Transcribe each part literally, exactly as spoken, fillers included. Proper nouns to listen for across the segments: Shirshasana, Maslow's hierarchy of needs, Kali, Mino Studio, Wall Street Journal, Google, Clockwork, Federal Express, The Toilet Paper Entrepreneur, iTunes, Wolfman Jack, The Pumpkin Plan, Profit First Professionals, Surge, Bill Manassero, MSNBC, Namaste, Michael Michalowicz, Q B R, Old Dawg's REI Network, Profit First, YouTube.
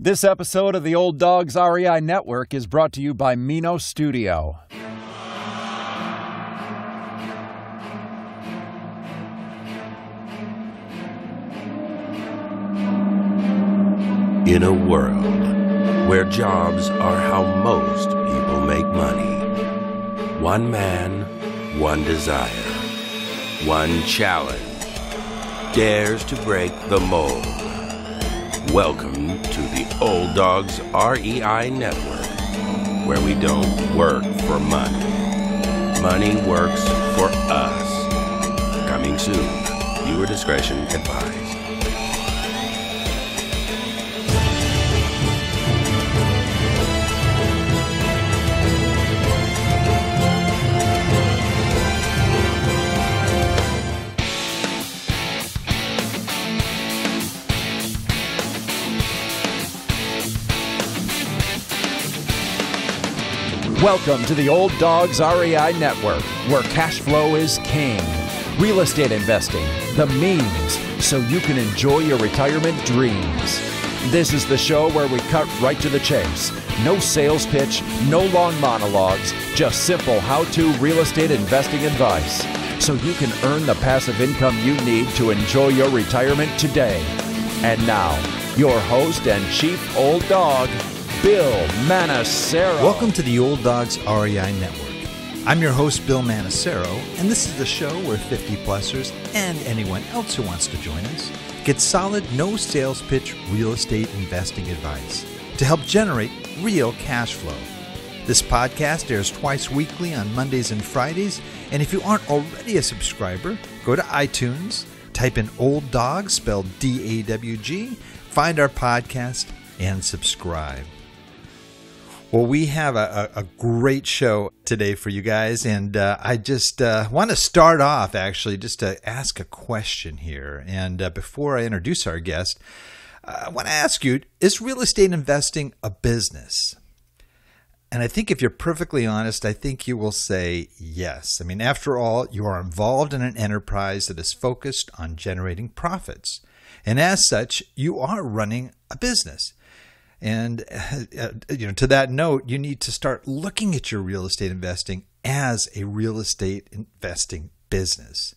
This episode of the Old Dawg's R E I Network is brought to you by Mino Studio. In a world where jobs are how most people make money, one man, one desire, one challenge, dares to break the mold. Welcome to the Old Dawg's R E I Network, where we don't work for money. Money works for us. Coming soon. Viewer discretion advised. Welcome to the Old Dawg's R E I Network, where cash flow is king, real estate investing, the means, so you can enjoy your retirement dreams. This is the show where we cut right to the chase. No sales pitch, no long monologues, just simple how-to real estate investing advice, so you can earn the passive income you need to enjoy your retirement today. And now, your host and chief Old Dawg, Bill Manassero. Welcome to the Old Dawg's R E I Network. I'm your host, Bill Manassero, and this is the show where fifty-plussers and anyone else who wants to join us get solid, no-sales pitch real estate investing advice to help generate real cash flow. This podcast airs twice weekly on Mondays and Fridays, and if you aren't already a subscriber, go to iTunes, type in Old Dawg, spelled D A W G, find our podcast, and subscribe. Well, we have a, a great show today for you guys, and uh, I just uh, want to start off, actually, just to ask a question here. And uh, before I introduce our guest, I want to ask you, is real estate investing a business? And I think if you're perfectly honest, I think you will say yes. I mean, after all, you are involved in an enterprise that is focused on generating profits. And as such, you are running a business. And uh, you know, to that note, you need to start looking at your real estate investing as a real estate investing business.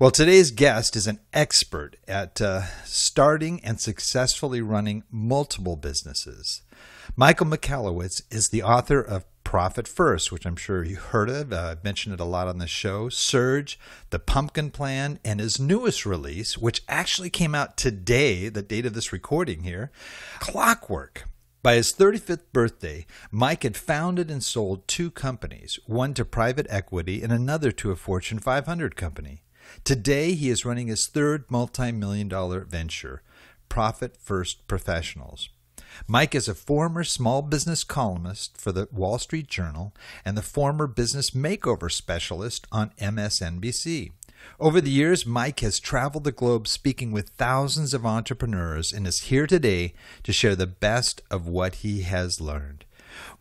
Well, today's guest is an expert at uh, starting and successfully running multiple businesses. Michael Michalowicz is the author of Profit First, which I'm sure you heard of. Uh, I've mentioned it a lot on the show. Surge, The Pumpkin Plan, and his newest release, which actually came out today, the date of this recording here, Clockwork. By his thirty-fifth birthday, Mike had founded and sold two companies, one to private equity and another to a Fortune five hundred company. Today, he is running his third multi-million dollar venture, Profit First Professionals. Mike is a former small business columnist for the Wall Street Journal and the former business makeover specialist on M S N B C. Over the years, Mike has traveled the globe speaking with thousands of entrepreneurs and is here today to share the best of what he has learned.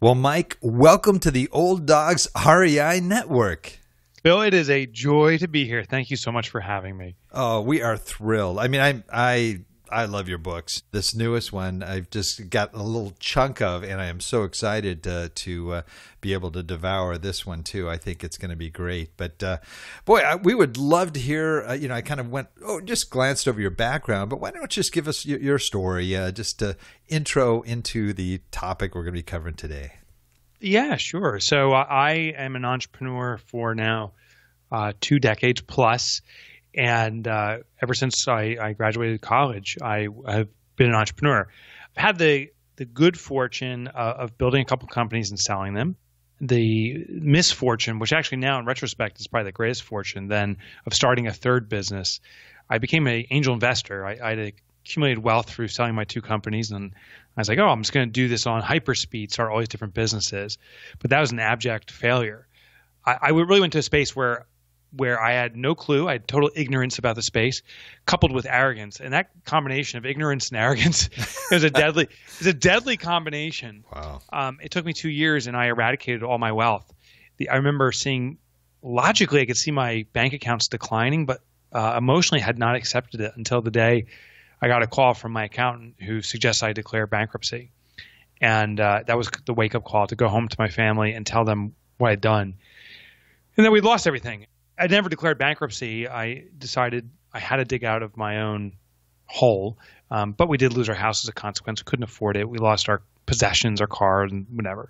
Well, Mike, welcome to the Old Dawg's R E I Network. Bill, it is a joy to be here. Thank you so much for having me. Oh, we are thrilled. I mean, I... I I love your books. This newest one, I've just got a little chunk of, and I am so excited uh, to uh, be able to devour this one too. I think it's going to be great. But uh, boy, I, we would love to hear, uh, you know, I kind of went, oh, just glanced over your background, but why don't you just give us your, your story, uh, just to intro into the topic we're going to be covering today. Yeah, sure. So uh, I am an entrepreneur for now uh, two decades plus. And uh, ever since I, I graduated college, I have been an entrepreneur. I've had the, the good fortune uh, of building a couple companies and selling them. The misfortune, which actually now in retrospect is probably the greatest fortune, then of starting a third business. I became an angel investor. I, I accumulated wealth through selling my two companies. And I was like, oh, I'm just going to do this on hyperspeed, start all these different businesses. But that was an abject failure. I, I really went to a space where where I had no clue. I had total ignorance about the space, coupled with arrogance. And that combination of ignorance and arrogance is a deadly, is a deadly combination. Wow. Um, it took me two years and I eradicated all my wealth. The, I remember seeing, logically, I could see my bank accounts declining, but uh, emotionally had not accepted it until the day I got a call from my accountant who suggests I declare bankruptcy. And uh, that was the wake-up call to go home to my family and tell them what I'd done. And then we'd lost everything. I never declared bankruptcy. I decided I had to dig out of my own hole. Um, but we did lose our house as a consequence. We couldn't afford it. We lost our possessions, our car, and whatever.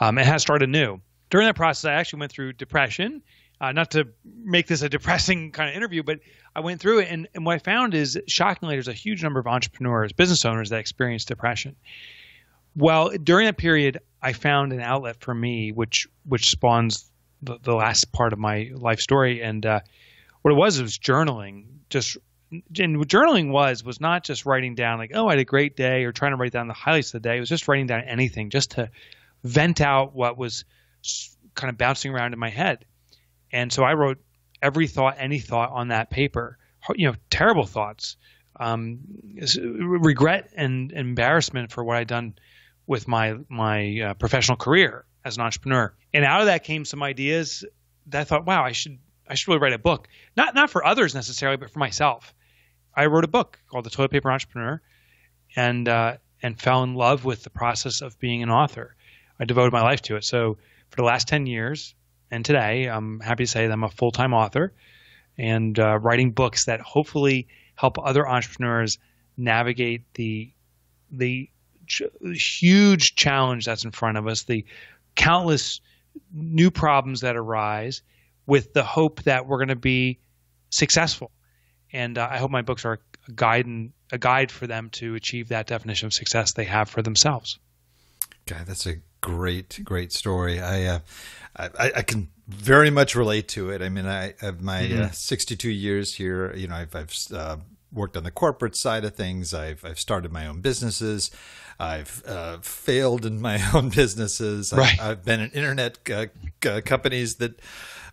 Um, it has started new. During that process, I actually went through depression. Uh, not to make this a depressing kind of interview, but I went through it. And, and what I found is, shockingly, there's a huge number of entrepreneurs, business owners that experience depression. Well, during that period, I found an outlet for me, which which spawns the, the last part of my life story. And uh, what it was, it was journaling. Just and what journaling was was not just writing down like, oh, I had a great day, or trying to write down the highlights of the day. It was just writing down anything, just to vent out what was kind of bouncing around in my head. And so I wrote every thought, any thought on that paper. You know, terrible thoughts, um, regret and embarrassment for what I'd done with my my uh, professional career as an entrepreneur. And out of that came some ideas that I thought, wow, I should I should really write a book. Not not for others necessarily, but for myself. I wrote a book called The Toilet Paper Entrepreneur, and uh, and fell in love with the process of being an author. I devoted my life to it. So for the last ten years and today, I'm happy to say that I'm a full-time author and uh, writing books that hopefully help other entrepreneurs navigate the the huge challenge that's in front of us, the countless new problems that arise, with the hope that we're going to be successful. And uh, I hope my books are a guide and a guide for them to achieve that definition of success they have for themselves. God, that's a great, great story. I, uh, I, I can very much relate to it. I mean, I of my mm-hmm. uh, sixty-two years here, you know, I've, I've uh, worked on the corporate side of things. I've, I've started my own businesses. I've uh, failed in my own businesses. Right. I, I've been in internet uh, uh, companies that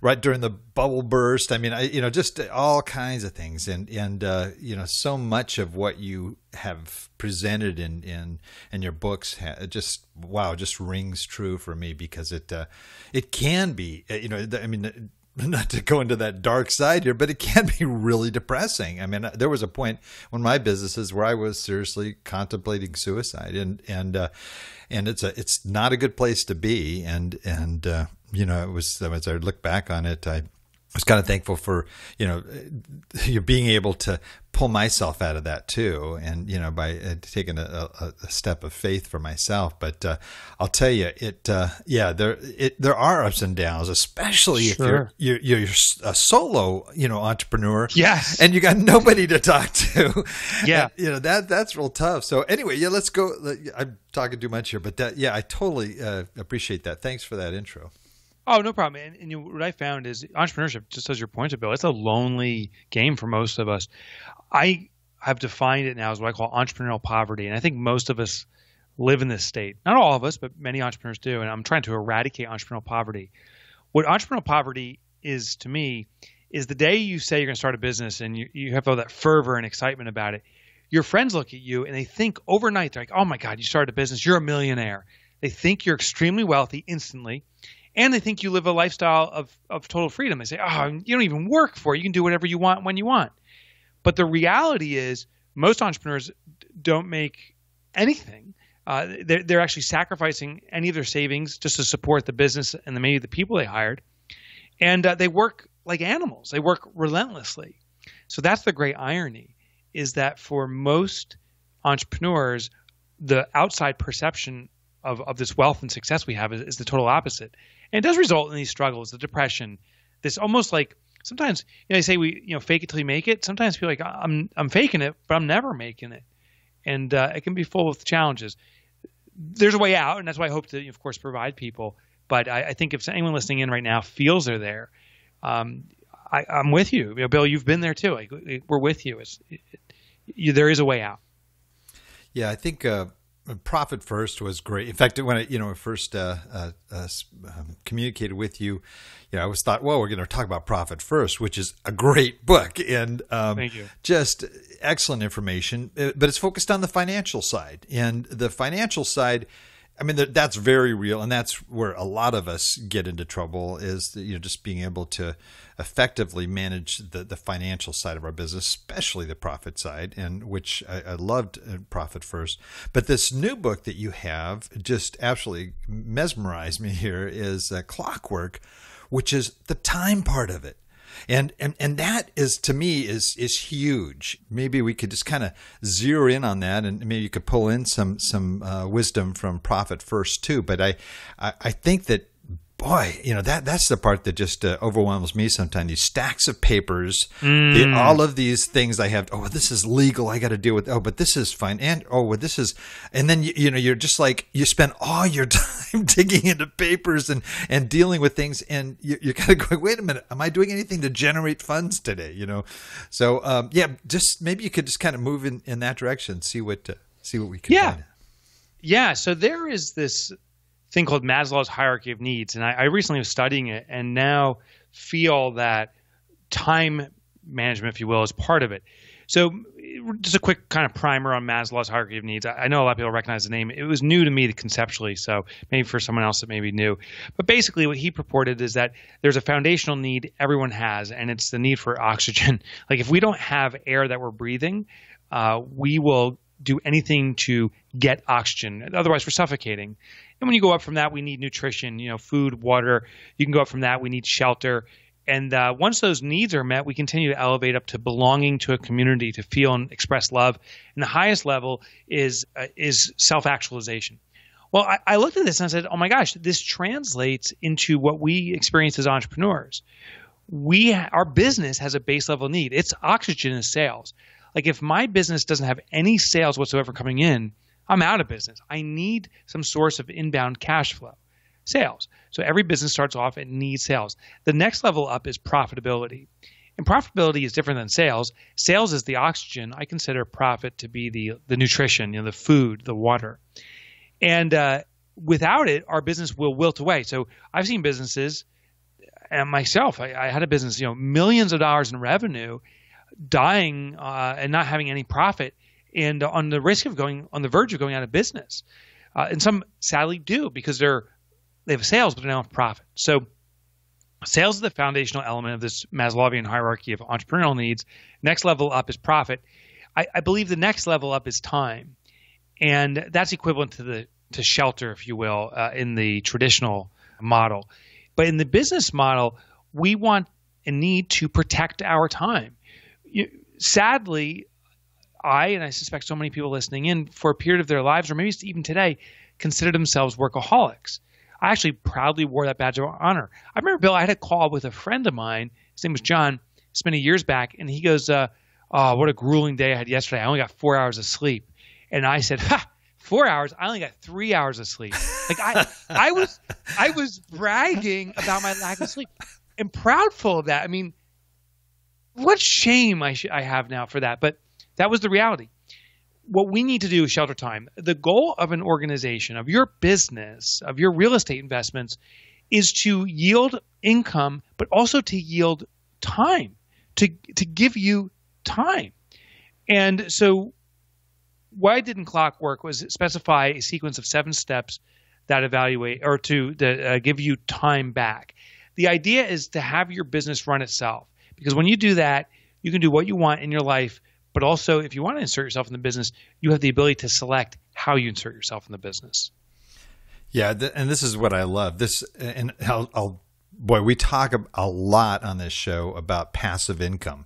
right during the bubble burst. I mean, I, you know, just all kinds of things. And, and uh, you know, so much of what you have presented in, in, in your books, ha just, wow, just rings true for me, because it, uh, it can be, you know, I mean, not to go into that dark side here, but it can be really depressing. I mean, there was a point when my businesses where I was seriously contemplating suicide, and, and, uh, and it's a, it's not a good place to be. And, and, uh, you know, it was, as I look back on it, I was kind of thankful for, you know, you being able to pull myself out of that too. And, you know, by uh, taking a, a, a step of faith for myself. But uh, I'll tell you, it, uh, yeah, there, it, there are ups and downs, especially sure. if you're, you're, you're a solo, you know, entrepreneur. Yes. And you got nobody to talk to. Yeah. And, you know, that, that's real tough. So anyway, yeah, let's go. I'm talking too much here, but that, yeah, I totally uh, appreciate that. Thanks for that intro. Oh, no problem. And, and you, what I found is entrepreneurship, just as your point, Bill, it's a lonely game for most of us. I have defined it now as what I call entrepreneurial poverty. And I think most of us live in this state. Not all of us, but many entrepreneurs do. And I'm trying to eradicate entrepreneurial poverty. What entrepreneurial poverty is to me is the day you say you're going to start a business and you, you have all that fervor and excitement about it. Your friends look at you and they think overnight, they're like, oh my God, you started a business. You're a millionaire. They think you're extremely wealthy instantly. And they think you live a lifestyle of, of total freedom. They say, oh, you don't even work for it. You can do whatever you want when you want. But the reality is most entrepreneurs don't make anything. Uh, they're, they're actually sacrificing any of their savings just to support the business and the, maybe the people they hired. And uh, they work like animals. They work relentlessly. So that's the great irony, is that for most entrepreneurs, the outside perception of, of this wealth and success we have is, is the total opposite. And it does result in these struggles, the depression, this almost like sometimes, you know, they say we, you know, fake it till you make it. Sometimes people are like, I'm, I'm faking it, but I'm never making it. And uh, it can be full of challenges. There's a way out, and that's why I hope to, of course, provide people. But I, I think if anyone listening in right now feels they're there, um, I, I'm with you. You know, Bill, you've been there too. Like, we're with you. It's, it, you. There is a way out. Yeah, I think uh... Profit First was great. In fact, when I, you know, first uh, uh, uh, communicated with you, you know, I was thought, well, we're going to talk about Profit First, which is a great book, and um, thank you. Just excellent information. But it's focused on the financial side, and the financial side. I mean, that's very real. And that's where a lot of us get into trouble is, you know, just being able to effectively manage the, the financial side of our business, especially the profit side, and which I, I loved Profit First. But this new book that you have just absolutely mesmerized me here is uh, Clockwork, which is the time part of it. And, and and that is, to me, is is huge. Maybe we could just kind of zero in on that, and maybe you could pull in some some uh, wisdom from Profit First too. But I, I I think that, boy, you know, that that's the part that just uh, overwhelms me sometimes. These stacks of papers, mm. the, all of these things I have. Oh, this is legal. I got to deal with. Oh, but this is fine. And oh, well, this is. And then you, you know, you're just like, you spend all your time digging into papers and and dealing with things, and you, you're kind of going, wait a minute, am I doing anything to generate funds today? You know, so um, yeah, just maybe you could just kind of move in, in that direction, see what uh, see what we can. Yeah, find. yeah. So there is this thing called Maslow's hierarchy of needs. And I, I recently was studying it and now feel that time management, if you will, is part of it. So just a quick kind of primer on Maslow's hierarchy of needs. I, I know a lot of people recognize the name. It was new to me conceptually, so maybe for someone else it may be new. But basically what he purported is that there's a foundational need everyone has, and it's the need for oxygen. Like if we don't have air that we're breathing, uh, we will do anything to get oxygen. Otherwise, we're suffocating. And when you go up from that, we need nutrition, you know, food, water. You can go up from that, we need shelter. And uh, once those needs are met, we continue to elevate up to belonging to a community, to feel and express love. And the highest level is uh, is self-actualization. Well, I, I looked at this and I said, oh my gosh, this translates into what we experience as entrepreneurs. We, our business has a base level need. It's oxygen is sales. Like if my business doesn't have any sales whatsoever coming in, I'm out of business. I need some source of inbound cash flow, sales. So every business starts off and needs sales. The next level up is profitability. And profitability is different than sales. Sales is the oxygen. I consider profit to be the, the nutrition, you know, the food, the water. And uh, without it, our business will wilt away. So I've seen businesses, and myself, I, I had a business, you know, millions of dollars in revenue, dying uh, and not having any profit, and on the risk of going on the verge of going out of business, uh, and some sadly do because they're they have sales but they don't have profit. So, sales is the foundational element of this Maslowian hierarchy of entrepreneurial needs. Next level up is profit. I, I believe the next level up is time, and that's equivalent to the to shelter, if you will, uh, in the traditional model. But in the business model, we want and need to protect our time. You, sadly, I, and I suspect so many people listening in, for a period of their lives, or maybe even today, consider themselves workaholics. I actually proudly wore that badge of honor. I remember, Bill, I had a call with a friend of mine. His name was John. It's many years back. And he goes, uh, oh, what a grueling day I had yesterday. I only got four hours of sleep. And I said, ha, four hours? I only got three hours of sleep. Like I, I was, I was bragging about my lack of sleep and proudful of that. I mean, what shame I, sh I have now for that, but that was the reality. What we need to do is shelter time. The goal of an organization, of your business, of your real estate investments is to yield income, but also to yield time, to, to give you time. And so what I did in Clockwork was specify a sequence of seven steps that evaluate or to that, uh, give you time back. The idea is to have your business run itself. Because when you do that, you can do what you want in your life, but also if you want to insert yourself in the business, you have the ability to select how you insert yourself in the business. Yeah, th and this is what I love. This and I'll, I'll boy, we talk a lot on this show about passive income,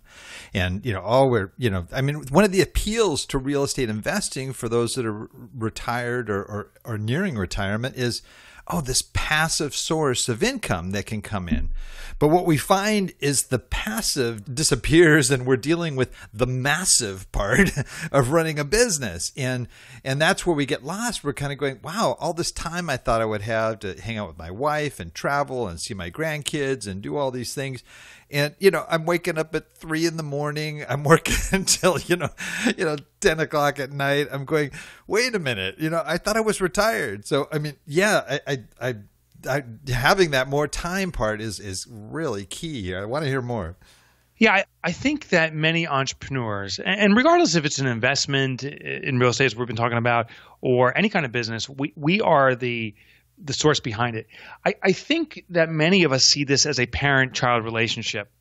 and you know, all we're you know, I mean, one of the appeals to real estate investing for those that are retired or or, or nearing retirement is, oh, this passive source of income that can come in. But what we find is the passive disappears and we're dealing with the massive part of running a business. And and that's where we get lost. We're kind of going, wow, all this time I thought I would have to hang out with my wife and travel and see my grandkids and do all these things. And, you know, I'm waking up at three in the morning. I'm working until, you know, you know, ten o'clock at night. I'm going, wait a minute. You know, I thought I was retired. So, I mean, yeah, I, I, I, I having that more time part is, is really key here. I want to hear more. Yeah, I, I think that many entrepreneurs, and regardless if it's an investment in real estate, as we've been talking about, or any kind of business, we, we are the the source behind it. I, I think that many of us see this as a parent-child relationship,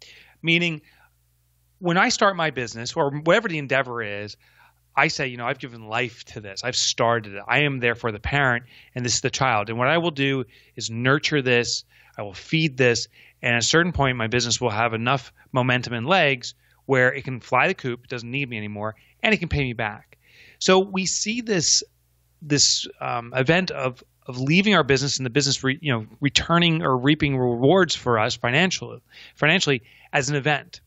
meaning when I start my business or whatever the endeavor is, I say, you know, I've given life to this. I've started it. I am therefore the parent, and this is the child. And what I will do is nurture this. I will feed this. And at a certain point, my business will have enough momentum and legs where it can fly the coop, it doesn't need me anymore, and it can pay me back. So we see this this um, event of of leaving our business and the business, re, you know, returning or reaping rewards for us financially, financially as an event.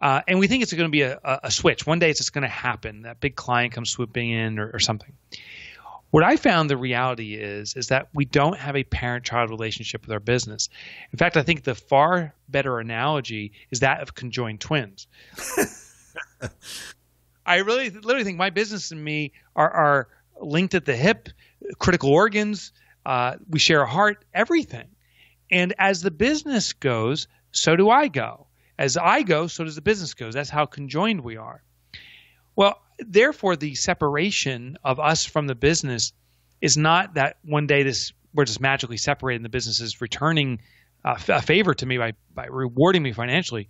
Uh, and we think it's going to be a, a switch. One day it's just going to happen. That big client comes swooping in or, or something. What I found the reality is, is that we don't have a parent-child relationship with our business. In fact, I think the far better analogy is that of conjoined twins. I really literally think my business and me are, are linked at the hip, critical organs. Uh, we share a heart, everything. And as the business goes, so do I go. As I go, so does the business goes. That's how conjoined we are. Well, therefore, the separation of us from the business is not that one day this we're just magically separated and the business is returning uh, a favor to me by, by rewarding me financially.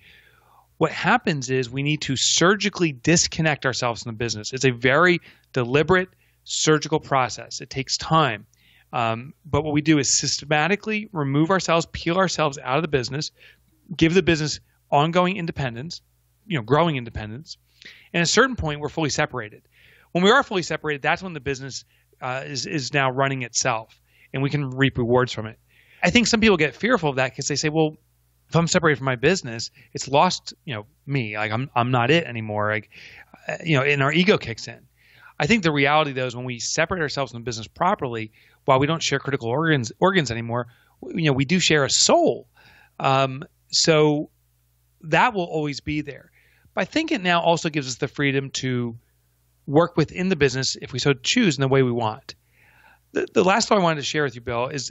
What happens is we need to surgically disconnect ourselves from the business. It's a very deliberate surgical process. It takes time. Um, but what we do is systematically remove ourselves, peel ourselves out of the business, give the business ongoing independence, you know, growing independence. And at a certain point, we're fully separated. When we are fully separated, that's when the business uh, is, is now running itself, and we can reap rewards from it. I think some people get fearful of that because they say, well, if I'm separated from my business, it's lost, you know, me. Like I'm, I'm not it anymore. Like, you know, and our ego kicks in. I think the reality, though, is when we separate ourselves from the business properly, while we don't share critical organs, organs anymore, you know, we do share a soul. Um, so... That will always be there. But I think it now also gives us the freedom to work within the business if we so choose in the way we want. The, the last thought I wanted to share with you, Bill, is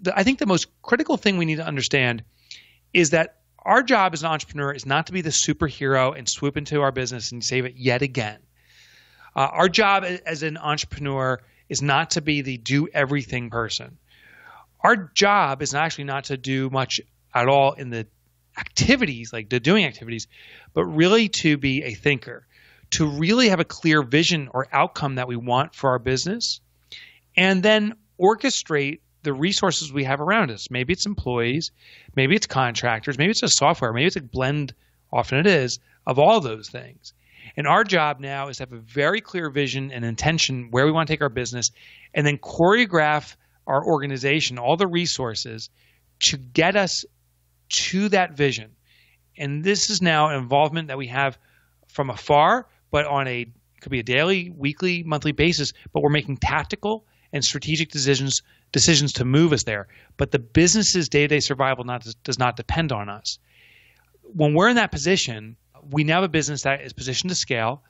that I think the most critical thing we need to understand is that our job as an entrepreneur is not to be the superhero and swoop into our business and save it yet again. Uh, our job as an entrepreneur is not to be the do-everything person. Our job is actually not to do much at all in the activities, like the doing activities, but really to be a thinker, to really have a clear vision or outcome that we want for our business, and then orchestrate the resources we have around us. Maybe it's employees, maybe it's contractors, maybe it's just software, maybe it's a blend, often it is, of all those things. And our job now is to have a very clear vision and intention where we want to take our business, and then choreograph our organization, all the resources to get us to that vision. And this is now an involvement that we have from afar, but on a, it could be a daily, weekly, monthly basis, but we're making tactical and strategic decisions decisions to move us there. But the business's day-to-day survival not, does not depend on us. When we're in that position, we now have a business that is positioned to scale,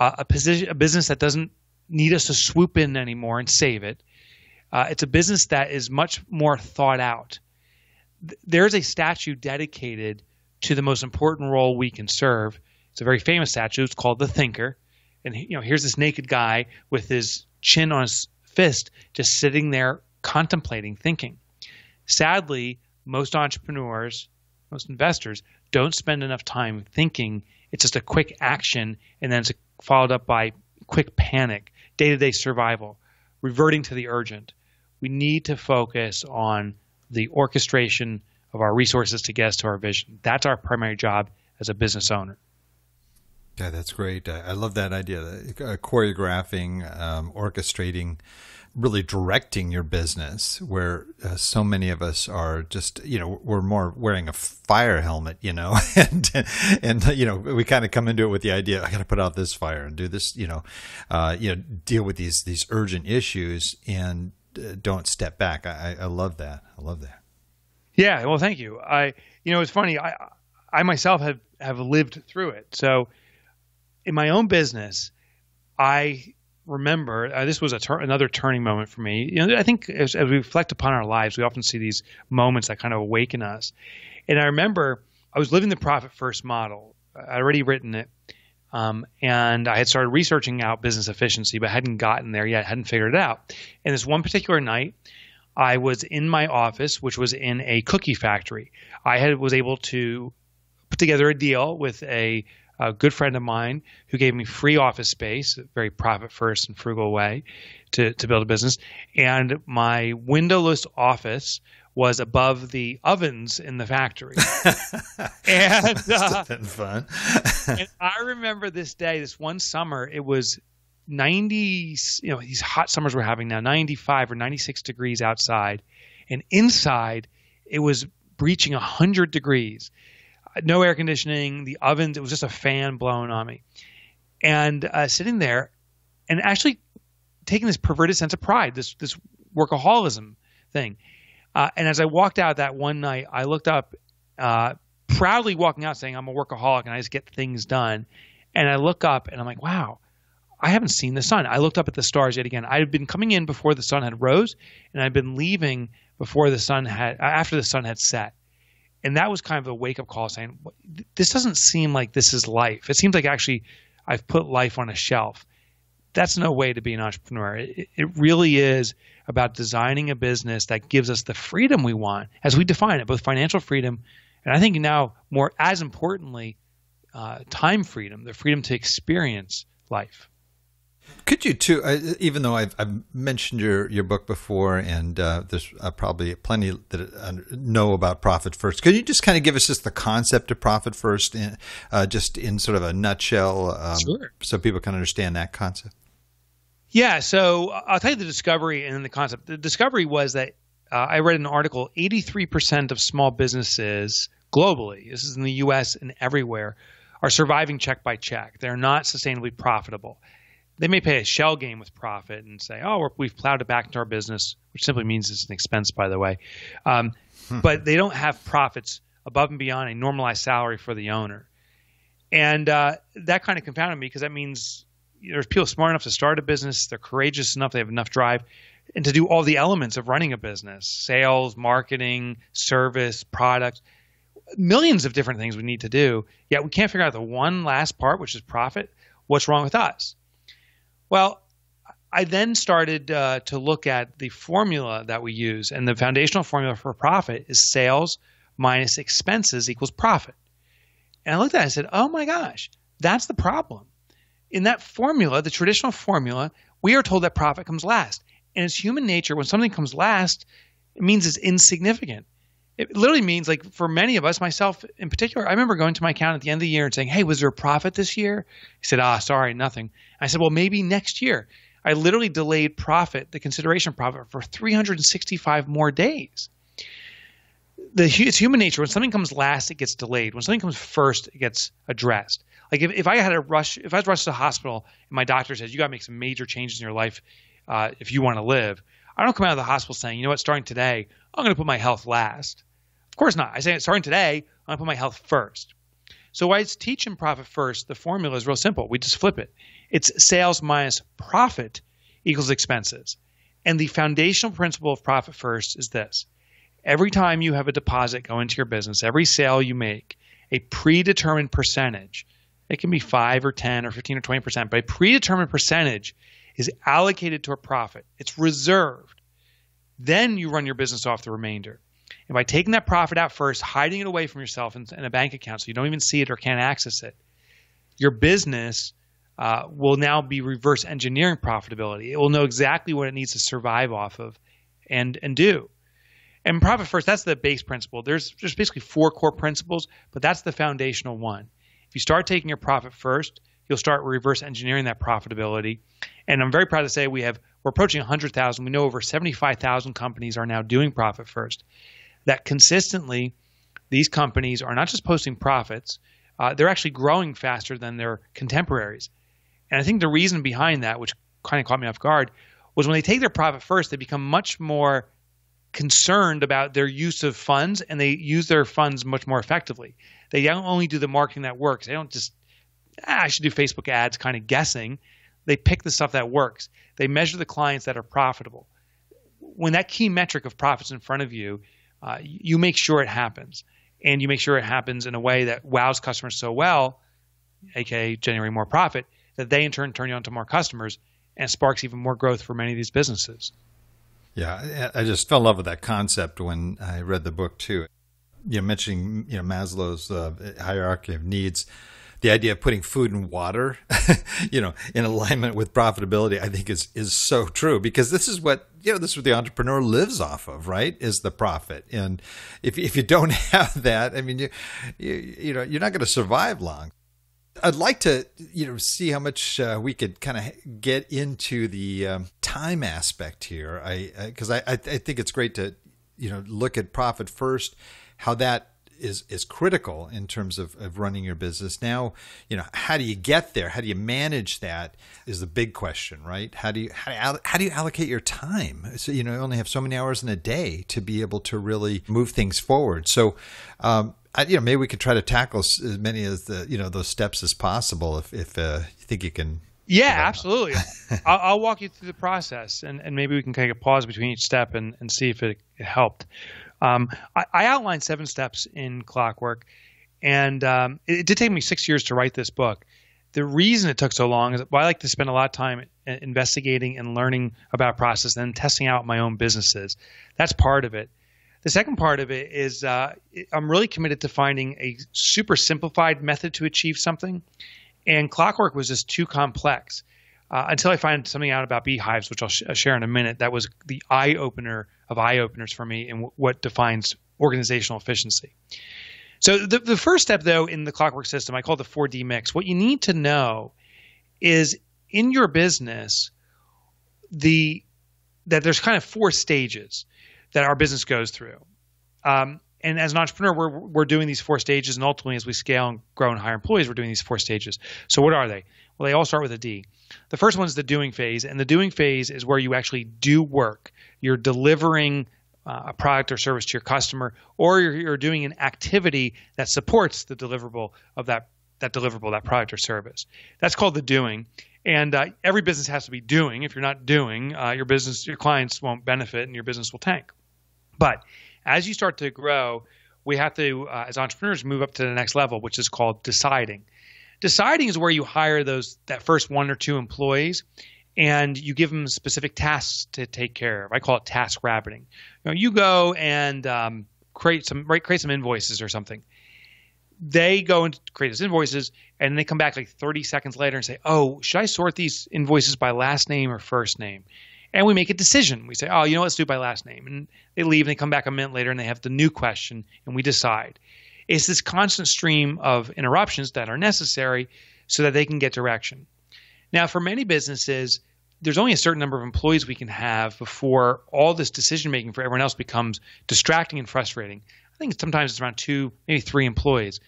uh, a, position, a business that doesn't need us to swoop in anymore and save it. Uh, it's a business that is much more thought out. There's a statue dedicated to the most important role we can serve. It's a very famous statue. It's called The Thinker. And you know, here's this naked guy with his chin on his fist just sitting there contemplating, thinking. Sadly, most entrepreneurs, most investors don't spend enough time thinking. It's just a quick action, and then it's followed up by quick panic, day-to-day survival, reverting to the urgent. We need to focus on the orchestration of our resources to get us to our vision. That's our primary job as a business owner. Yeah, that's great. I love that idea, uh, choreographing, um, orchestrating, really directing your business, where uh, so many of us are just, you know, we're more wearing a fire helmet, you know, and, and you know, we kind of come into it with the idea, I got to put out this fire and do this, you know, uh, you know, deal with these, these urgent issues and don't step back. I, I love that. I love that. Yeah. Well, thank you. I, you know, it's funny. I, I myself have, have lived through it. So in my own business, I remember uh, this was a tur another turning moment for me. You know, I think as, as we reflect upon our lives, we often see these moments that kind of awaken us. And I remember I was living the Profit First model. I'd already written it. Um, and I had started researching out business efficiency, but hadn't gotten there yet, hadn't figured it out. And this one particular night, I was in my office, which was in a cookie factory. I had was able to put together a deal with a, a good friend of mine who gave me free office space, a very profit-first and frugal way to, to build a business. And my windowless office was above the ovens in the factory. And, uh, fun. And I remember this day, this one summer, it was ninety, you know, these hot summers we're having now, ninety-five or ninety-six degrees outside. And inside, it was breaching one hundred degrees. No air conditioning, the ovens, it was just a fan blowing on me. And uh, sitting there and actually taking this perverted sense of pride, this, this workaholism thing. Uh, and as I walked out that one night, I looked up, uh, proudly walking out saying, I'm a workaholic and I just get things done. And I look up and I'm like, wow, I haven't seen the sun. I looked up at the stars yet again. I had been coming in before the sun had rose, and I'd been leaving before the sun had, after the sun had set. And that was kind of a wake-up call saying, this doesn't seem like this is life. It seems like actually I've put life on a shelf. That's no way to be an entrepreneur. It, it really is about designing a business that gives us the freedom we want as we define it, both financial freedom and I think now more as importantly, uh, time freedom, the freedom to experience life. Could you too, I, even though I've, I've mentioned your, your book before and uh, there's uh, probably plenty that I know about Profit First, could you just kind of give us just the concept of Profit First in, uh, just in sort of a nutshell um, sure. so people can understand that concept? Yeah, so I'll tell you the discovery and then the concept. The discovery was that uh, I read an article, eighty-three percent of small businesses globally, this is in the U S and everywhere, are surviving check by check. They're not sustainably profitable. They may pay a shell game with profit and say, oh, we're, we've plowed it back into our business, which simply means it's an expense, by the way. Um, hmm. But they don't have profits above and beyond a normalized salary for the owner. And uh, that kind of confounded me because that means there's people smart enough to start a business, they're courageous enough, they have enough drive, and to do all the elements of running a business, sales, marketing, service, product, millions of different things we need to do, yet we can't figure out the one last part, which is profit. What's wrong with us? Well, I then started uh, to look at the formula that we use, and the foundational formula for profit is sales minus expenses equals profit. And I looked at it and I said, oh my gosh, that's the problem. In that formula, the traditional formula, we are told that profit comes last. And it's human nature, when something comes last, it means it's insignificant. It literally means, like for many of us, myself in particular, I remember going to my account at the end of the year and saying, hey, was there a profit this year? He said, ah, sorry, nothing. I said, well, maybe next year. I literally delayed profit, the consideration profit, for three hundred sixty-five more days. The, it's human nature. When something comes last, it gets delayed. When something comes first, it gets addressed. Like if, if I had a rush, if I was rushed to the hospital and my doctor says, you got to make some major changes in your life uh, if you want to live, I don't come out of the hospital saying, you know what, starting today, I'm going to put my health last. Of course not. I say, starting today, I'm going to put my health first. So why it's teaching Profit First, the formula is real simple. We just flip it. It's sales minus profit equals expenses. And the foundational principle of Profit First is this. Every time you have a deposit go into your business, every sale you make, a predetermined percentage, it can be five or ten or fifteen or twenty percent, but a predetermined percentage is allocated to a profit. It's reserved. Then you run your business off the remainder. And by taking that profit out first, hiding it away from yourself in, in a bank account so you don't even see it or can't access it, your business uh, will now be reverse engineering profitability. It will know exactly what it needs to survive off of and, and do. And Profit First, that's the base principle. There's, there's basically four core principles, but that's the foundational one. If you start taking your profit first, you'll start reverse engineering that profitability. And I'm very proud to say we have, we're approaching one hundred thousand. We know over seventy-five thousand companies are now doing Profit First. That consistently, these companies are not just posting profits, uh, they're actually growing faster than their contemporaries. And I think the reason behind that, which kind of caught me off guard, was when they take their profit first, they become much more concerned about their use of funds, and they use their funds much more effectively. They don't only do the marketing that works. They don't just, ah, I should do Facebook ads kind of guessing. They pick the stuff that works. They measure the clients that are profitable. When that key metric of profit's in front of you, uh, you make sure it happens. and you make sure it happens in a way that wows customers so well, aka generating more profit, that they in turn turn you on to more customers and sparks even more growth for many of these businesses. Yeah, I just fell in love with that concept when I read the book too. You're mentioning, you know, Maslow's uh, hierarchy of needs. The idea of putting food and water, you know, in alignment with profitability, I think is is so true, because this is what, you know, this is what the entrepreneur lives off of, right? Is the profit. And if if you don't have that, I mean, you you, you know, you're not going to survive long. I'd like to, you know, see how much uh, we could kind of get into the um, time aspect here. I because I, I I think it's great to, you know, look at Profit First, how that is is critical in terms of, of running your business. Now, you know, how do you get there? How do you manage that is the big question, right? How do you how, how do you allocate your time? So, you know, you only have so many hours in a day to be able to really move things forward. So, um, I, you know, maybe we could try to tackle as many as the, you know, those steps as possible if, if uh, you think you can. Yeah, absolutely. I'll, I'll walk you through the process, and, and maybe we can take a pause between each step and, and see if it, it helped. Um, I, I outlined seven steps in Clockwork, and um, it, it did take me six years to write this book. The reason it took so long is that, well, I like to spend a lot of time investigating and learning about process and testing out my own businesses. That's part of it. The second part of it is uh, I'm really committed to finding a super simplified method to achieve something, and Clockwork was just too complex. Uh, until I find something out about beehives, which I'll sh share in a minute, that was the eye-opener of eye-openers for me and what defines organizational efficiency. So the, the first step, though, in the Clockwork system, I call the four D mix. What you need to know is in your business the that there's kind of four stages that our business goes through. Um, and as an entrepreneur, we're, we're doing these four stages, and ultimately as we scale and grow and hire employees, we're doing these four stages. So what are they? Well, they all start with a D. The first one is the doing phase, and the doing phase is where you actually do work. You're delivering uh, a product or service to your customer, or you're, you're doing an activity that supports the deliverable of that, that deliverable, that product or service. That's called the doing, and uh, every business has to be doing. If you're not doing, uh, your business, your clients won't benefit, and your business will tank. But as you start to grow, we have to, uh, as entrepreneurs, move up to the next level, which is called deciding. Deciding is where you hire those that first one or two employees, and you give them specific tasks to take care of. I call it task rabbiting. You know, you go and um, create some right, create some invoices or something. They go and create those invoices, and they come back like thirty seconds later and say, "Oh, should I sort these invoices by last name or first name?" And we make a decision. We say, "Oh, you know, let's do it by last name." And they leave, and they come back a minute later, and they have the new question, and we decide. It's this constant stream of interruptions that are necessary so that they can get direction. Now, for many businesses, there's only a certain number of employees we can have before all this decision-making for everyone else becomes distracting and frustrating. I think sometimes it's around two, maybe three employees.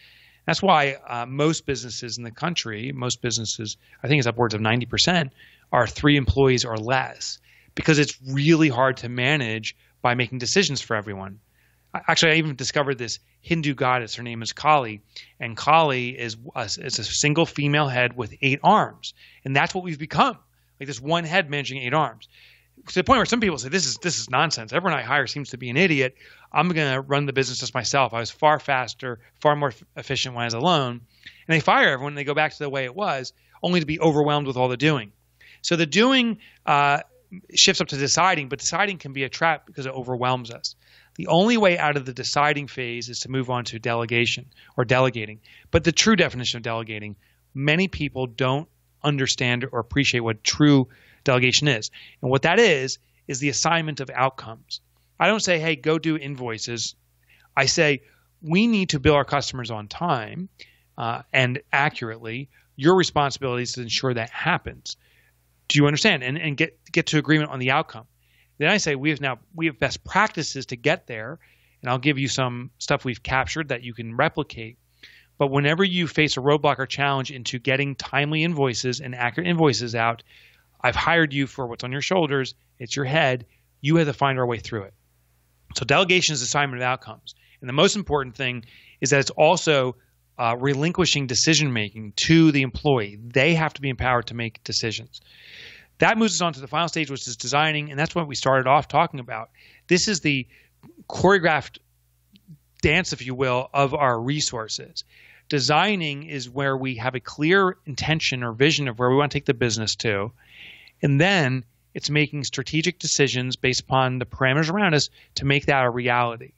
That's why uh, most businesses in the country, most businesses, I think it's upwards of ninety percent, are three employees or less, because it's really hard to manage by making decisions for everyone. Actually, I even discovered this Hindu goddess. Her name is Kali, and Kali is a, is a single female head with eight arms, and that's what we've become, like this one head managing eight arms. To the point where some people say, this is, this is nonsense. Everyone I hire seems to be an idiot. I'm going to run the business just myself. I was far faster, far more efficient when I was alone. And they fire everyone, and they go back to the way it was, only to be overwhelmed with all the doing. So the doing uh, shifts up to deciding, but deciding can be a trap because it overwhelms us. The only way out of the deciding phase is to move on to delegation or delegating. But the true definition of delegating, many people don't understand or appreciate what true delegation is. And what that is, is the assignment of outcomes. I don't say, hey, go do invoices. I say, we need to bill our customers on time uh, and accurately. Your responsibility is to ensure that happens. Do you understand? And, and get, get to agreement on the outcome. Then I say we have now we have best practices to get there, and I'll give you some stuff we've captured that you can replicate. But whenever you face a roadblock or challenge into getting timely invoices and accurate invoices out, I've hired you for what's on your shoulders. It's your head. You have to find our way through it. So delegation is assignment of outcomes. And the most important thing is that it's also uh, relinquishing decision-making to the employee. They have to be empowered to make decisions. That moves us on to the final stage, which is designing, and that's what we started off talking about. This is the choreographed dance, if you will, of our resources. Designing is where we have a clear intention or vision of where we want to take the business to. And then it's making strategic decisions based upon the parameters around us to make that a reality.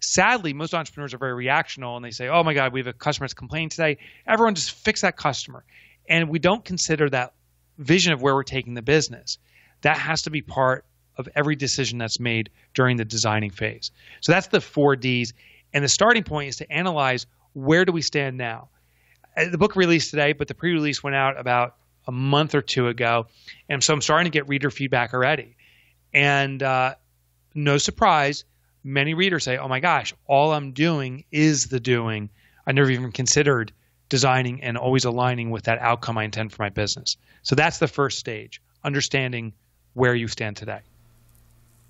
Sadly, most entrepreneurs are very reactional, and they say, oh my God, we have a customer that's complaining today. Everyone just fix that customer. And we don't consider that vision of where we're taking the business. That has to be part of every decision that's made during the designing phase. So that's the four Ds. And the starting point is to analyze, where do we stand now? The book released today, but the pre-release went out about a month or two ago. And so I'm starting to get reader feedback already. And uh, no surprise, many readers say, oh my gosh, all I'm doing is the doing. I never even considered designing and always aligning with that outcome I intend for my business. So that's the first stage, understanding where you stand today.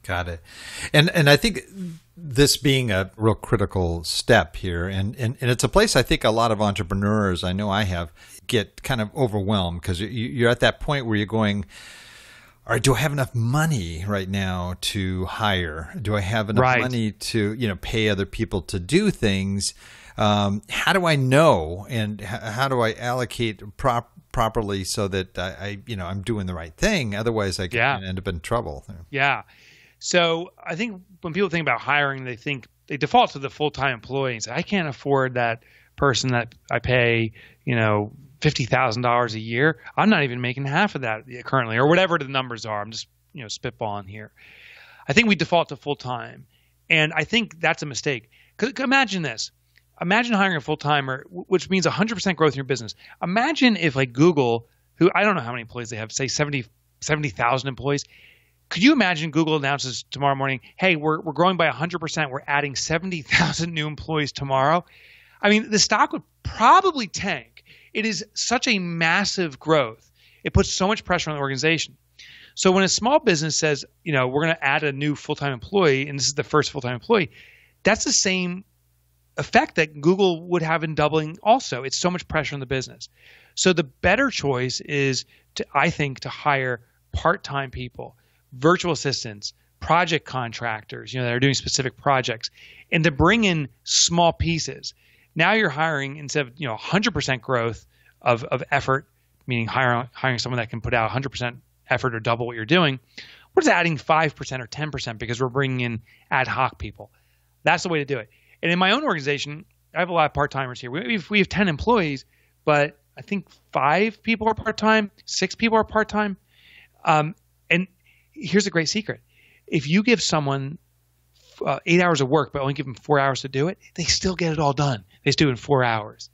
Got it. And and I think this being a real critical step here, and, and, and it's a place I think a lot of entrepreneurs, I know I have, get kind of overwhelmed because you, you're at that point where you're going, all right, do I have enough money right now to hire? Do I have enough right. money to, you know, pay other people to do things? Um, how do I know, and how do I allocate prop properly so that I, I, you know, I'm doing the right thing? Otherwise, I can yeah. end up in trouble. Yeah. So I think when people think about hiring, they think they default to the full-time employee and say, I can't afford that person that I pay, you know, fifty thousand dollars a year. I'm not even making half of that currently, or whatever the numbers are. I'm just, you know, spitballing here. I think we default to full-time. And I think that's a mistake. Imagine this. Imagine hiring a full-timer, which means one hundred percent growth in your business. Imagine if like Google, who I don't know how many employees they have, say seventy thousand employees. Could you imagine Google announces tomorrow morning, hey, we're, we're growing by one hundred percent. We're adding seventy thousand new employees tomorrow. I mean, the stock would probably tank. It is such a massive growth. It puts so much pressure on the organization. So when a small business says, you know, we're going to add a new full-time employee, and this is the first full-time employee, that's the same effect that Google would have in doubling also. It's so much pressure on the business. So the better choice is, to, I think, to hire part-time people, virtual assistants, project contractors, you know, that are doing specific projects, and to bring in small pieces. Now you're hiring, instead of, you know, one hundred percent growth of, of effort, meaning hiring, hiring someone that can put out one hundred percent effort or double what you're doing, we're just adding five percent or ten percent because we're bringing in ad hoc people. That's the way to do it. And in my own organization, I have a lot of part-timers here. We have, we have ten employees, but I think five people are part-time, six people are part-time. Um, and here's a great secret. If you give someone uh, eight hours of work, but only give them four hours to do it, they still get it all done. They still do it in four hours.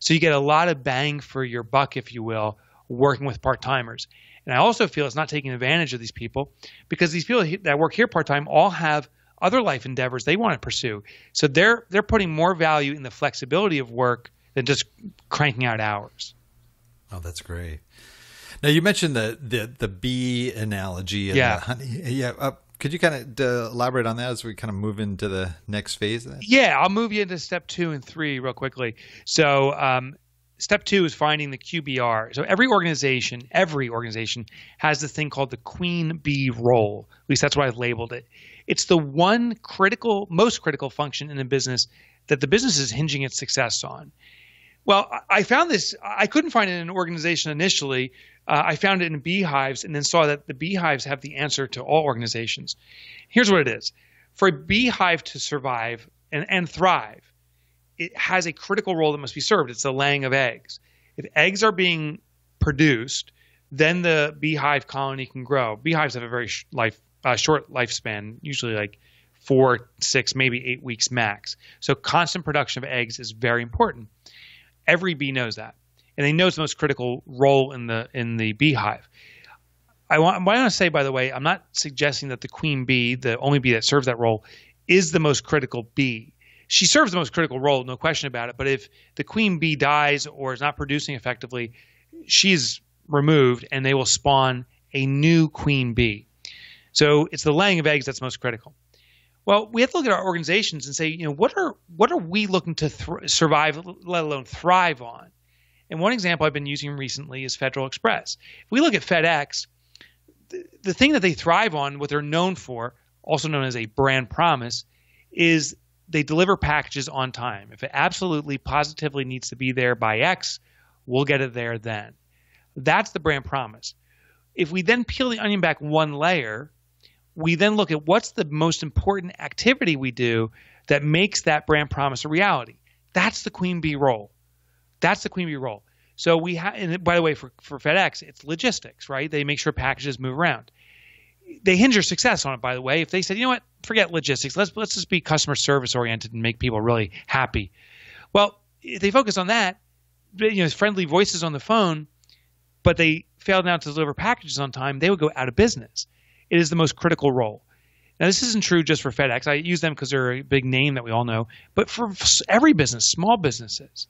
So you get a lot of bang for your buck, if you will, working with part-timers. And I also feel it's not taking advantage of these people, because these people that work here part-time all have other life endeavors they want to pursue. So they're, they're putting more value in the flexibility of work than just cranking out hours. Oh, that's great. Now, you mentioned the, the, the bee analogy. And yeah. The honey, yeah. Uh, could you kind of uh, elaborate on that as we kind of move into the next phase of that? Yeah. I'll move you into step two and three real quickly. So um, step two is finding the Q B R. So every organization, every organization has this thing called the queen bee role. At least that's what I've labeled it. It's the one critical, most critical function in a business that the business is hinging its success on. Well, I found this, I couldn't find it in an organization initially. Uh, I found it in beehives, and then saw that the beehives have the answer to all organizations. Here's what it is. For a beehive to survive and, and thrive, it has a critical role that must be served. It's the laying of eggs. If eggs are being produced, then the beehive colony can grow. Beehives have a very sh life, uh, short lifespan, usually like four, six, maybe eight weeks max. So constant production of eggs is very important. Every bee knows that, and they know it's the most critical role in the in the beehive. I want, I want to say, by the way, I'm not suggesting that the queen bee, the only bee that serves that role, is the most critical bee. She serves the most critical role, no question about it, but if the queen bee dies or is not producing effectively, she's removed, and they will spawn a new queen bee. So it's the laying of eggs that's most critical. Well, we have to look at our organizations and say, you know, what are what are we looking to th survive, let alone thrive on? And one example I've been using recently is Federal Express. If we look at FedEx, the, the thing that they thrive on, what they're known for, also known as a brand promise, is they deliver packages on time. If it absolutely positively needs to be there by X, we'll get it there then. That's the brand promise. If we then peel the onion back one layer, we then look at what's the most important activity we do that makes that brand promise a reality. That's the queen bee role. That's the queen bee role. So we have, and by the way, for, for FedEx, it's logistics, right? They make sure packages move around. They hinge their success on it, by the way. If they said, you know what, forget logistics. Let's, let's just be customer service oriented and make people really happy. Well, if they focus on that, you know, friendly voices on the phone, but they failed now to deliver packages on time, they would go out of business. It is the most critical role. Now, this isn't true just for FedEx. I use them because they're a big name that we all know. But for every business, small businesses,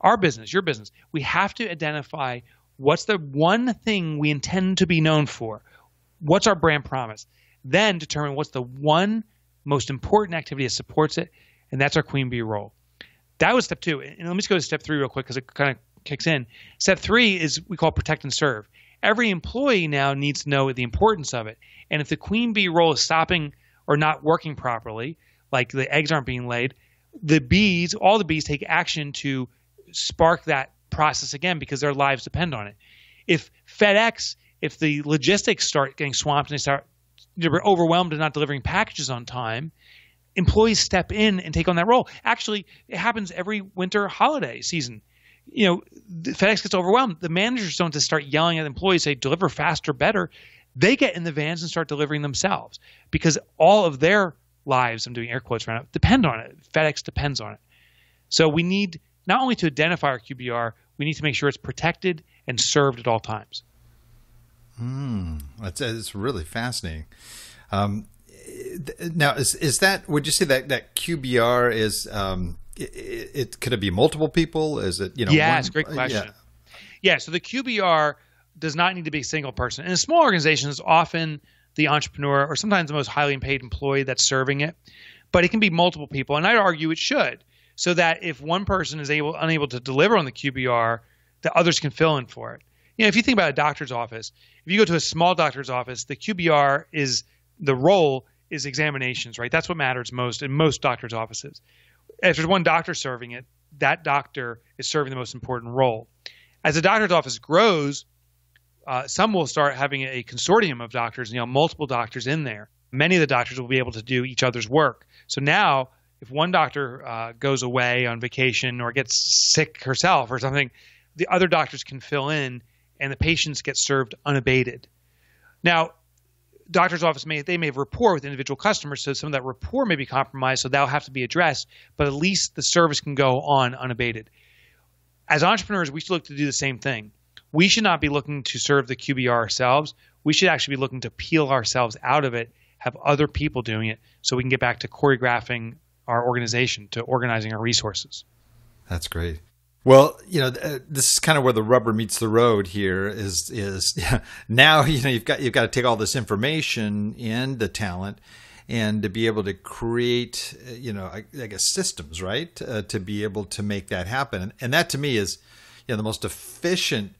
our business, your business, we have to identify what's the one thing we intend to be known for. What's our brand promise? Then determine what's the one most important activity that supports it, and that's our queen bee role. That was step two. And let me just go to step three real quick because it kind of kicks in. Step three is we call protect and serve. Every employee now needs to know the importance of it. And if the queen bee role is stopping or not working properly, like the eggs aren't being laid, the bees, all the bees take action to spark that process again because their lives depend on it. If FedEx, if the logistics start getting swamped and they start they're overwhelmed and not delivering packages on time, employees step in and take on that role. Actually, it happens every winter holiday season. You know, FedEx gets overwhelmed. The managers don't just start yelling at employees, say, deliver faster, better. They get in the vans and start delivering themselves because all of their lives, I'm doing air quotes right now, depend on it. FedEx depends on it. So we need not only to identify our Q B R, we need to make sure it's protected and served at all times. Hmm. That's, that's really fascinating. Um, now, is, is that, would you say that, that Q B R is, um, it, it, could it be multiple people? Is it, you know? Yeah, one, it's a great question. Yeah. yeah. So the Q B R does not need to be a single person. In a small organization, it's often the entrepreneur or sometimes the most highly paid employee that's serving it, but it can be multiple people. And I'd argue it should, so that if one person is able, unable to deliver on the Q B R, the others can fill in for it. You know, if you think about a doctor's office, if you go to a small doctor's office, the Q B R is the role is examinations, right? That's what matters most in most doctor's offices. If there's one doctor serving it, that doctor is serving the most important role. As a doctor's office grows, uh, some will start having a consortium of doctors, you know, multiple doctors in there. Many of the doctors will be able to do each other's work. So now if one doctor uh, goes away on vacation or gets sick herself or something, the other doctors can fill in and the patients get served unabated. Now, doctor's office may they may have rapport with individual customers, so some of that rapport may be compromised, so that'll have to be addressed, but at least the service can go on unabated. As entrepreneurs, we should look to do the same thing. We should not be looking to serve the Q B R ourselves. We should actually be looking to peel ourselves out of it, have other people doing it, so we can get back to choreographing our organization, to organizing our resources. That's great. Well, you know, this is kind of where the rubber meets the road here is, is yeah, now, you know, you've got, you've got to take all this information and the talent and to be able to create, you know, I, I guess systems, right, uh, to be able to make that happen. And, and that to me is, you know, the most efficient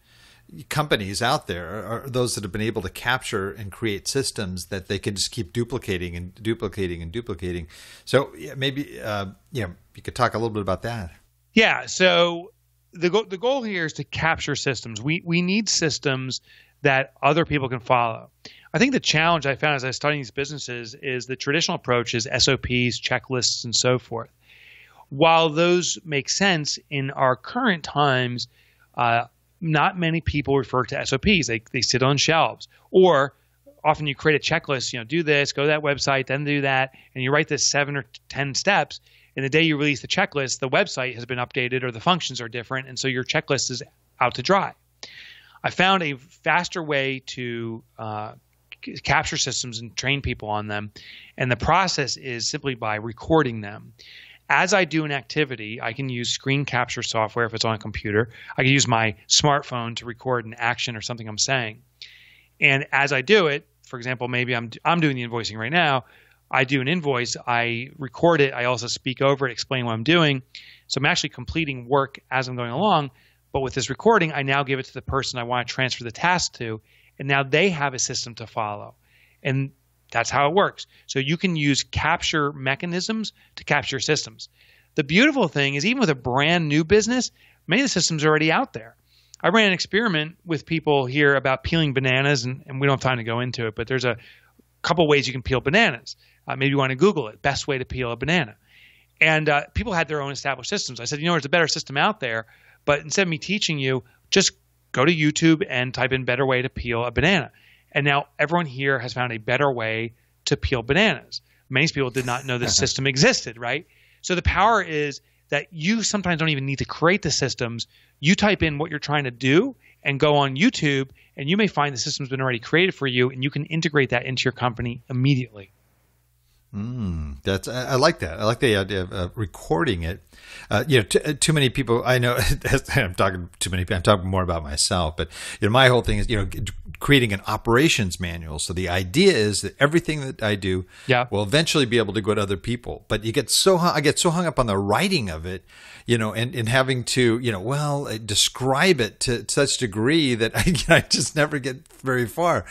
companies out there are those that have been able to capture and create systems that they can just keep duplicating and duplicating and duplicating. So yeah, maybe, uh, you know, you could talk a little bit about that. Yeah. So The goal, the goal here is to capture systems. We, we need systems that other people can follow. I think the challenge I found as I was studying these businesses is the traditional approach is S O Ps, checklists, and so forth. While those make sense in our current times, uh, not many people refer to S O Ps. They, they sit on shelves. Or often you create a checklist, you know, do this, go to that website, then do that, and you write this seven or ten steps. And the day you release the checklist, the website has been updated or the functions are different, and so your checklist is out to dry. I found a faster way to uh, capture systems and train people on them, and the process is simply by recording them. As I do an activity, I can use screen capture software if it's on a computer. I can use my smartphone to record an action or something I'm saying. And as I do it, for example, maybe I'm, I'm doing the invoicing right now, I do an invoice, I record it, I also speak over it, explain what I'm doing. So I'm actually completing work as I'm going along, but with this recording, I now give it to the person I want to transfer the task to, and now they have a system to follow. And That's how it works. So you can use capture mechanisms to capture systems. The beautiful thing is, even with a brand new business, many of the systems are already out there. I ran an experiment with people here about peeling bananas, and, and we don't have time to go into it, but there's a couple ways you can peel bananas. Uh, maybe you want to Google it, best way to peel a banana. And uh, people had their own established systems. I said, you know, there's a better system out there, but instead of me teaching you, just go to YouTube and type in better way to peel a banana. And now everyone here has found a better way to peel bananas. Many people did not know this system existed, right? So the power is that you sometimes don't even need to create the systems. You type in what you're trying to do and go on YouTube, and you may find the system's been already created for you, and you can integrate that into your company immediately. Mm, that's I, I like that. I like the idea of uh, recording it. Uh, you know, t too many people I know. I'm talking too many. I'm talking more about myself. But you know, my whole thing is you know creating an operations manual. So the idea is that everything that I do yeah. will eventually be able to go to other people. But you get so hung, I get so hung up on the writing of it, you know, and and having to you know well describe it to such degree that I, you know, I just never get very far.